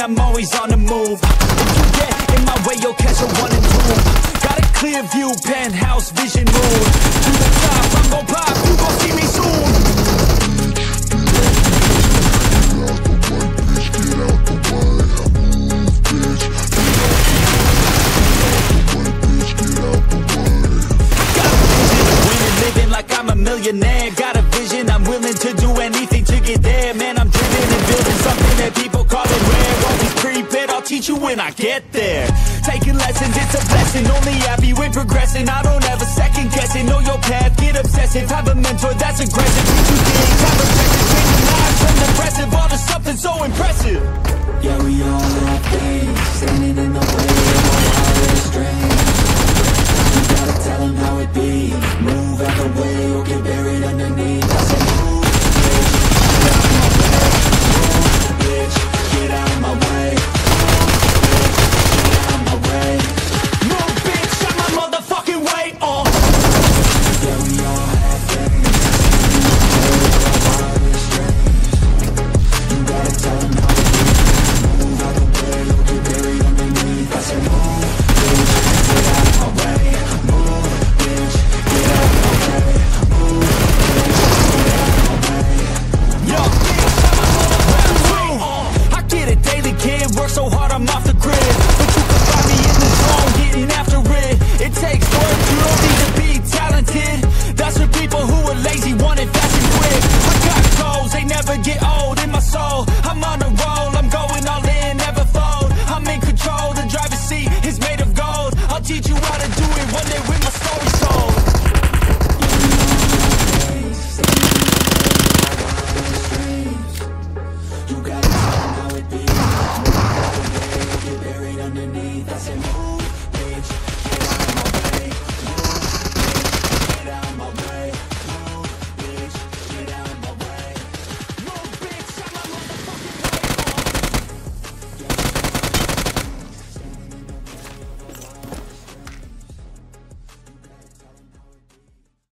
yeah, I'm always on the move. If you get in my way, you'll catch a one and two. Got a clear view, penthouse, vision, mood. To the top, I'm gon' pop, you gon' see me soon. Got a vision of winning, living like I'm a millionaire. Got a vision, I'm willing to do anything to get there. Man, I'm driven and building something that people call it rare. Always prepared, I'll teach you when I get there. Taking lessons, it's a blessing. Only happy when progressing. I don't ever second guess it. Know your path, get obsessive. Have a mentor that's aggressive. Teach you things, have objectives. Changing lives from impressive all to something so impressive. Yeah, we all have things standing in the way of all our strength. You gotta tell them how it be. Move out the way or get buried underneath. I said move, bitch. Get out my way. Move, bitch. Get out my way. Underneath, I said